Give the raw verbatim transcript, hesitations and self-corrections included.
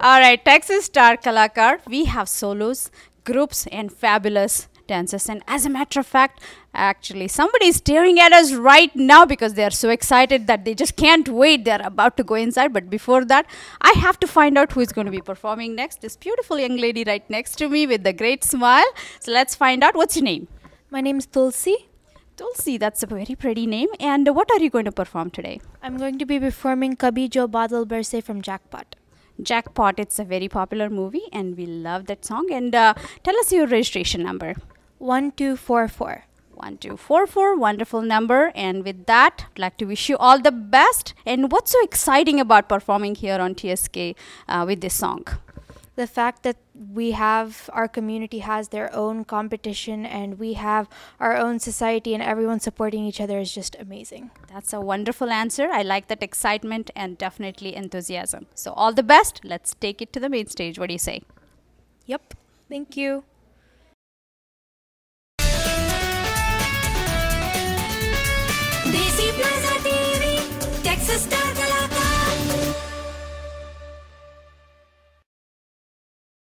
Alright, Texas Star Kalakar, we have solos, groups and fabulous dances, and as a matter of fact, actually somebody is staring at us right now because they are so excited that they just can't wait. They are about to go inside, but before that I have to find out who is going to be performing next. This beautiful young lady right next to me with the great smile. So let's find out. What's your name? My name is Tulsi. Tulsi, that's a very pretty name. And what are you going to perform today? I'm going to be performing Kabhi Jo Badal Barse from Jackpot. Jackpot, it's a very popular movie and we love that song. And uh, tell us your registration number. one two four four. one two four four, wonderful number. And with that, I'd like to wish you all the best. And what's so exciting about performing here on T S K uh, with this song? The fact that we have, our community has their own competition and we have our own society and everyone supporting each other is just amazing. That's a wonderful answer. I like that excitement and definitely enthusiasm. So all the best. Let's take it to the main stage. What do you say? Yep. Thank you. Texas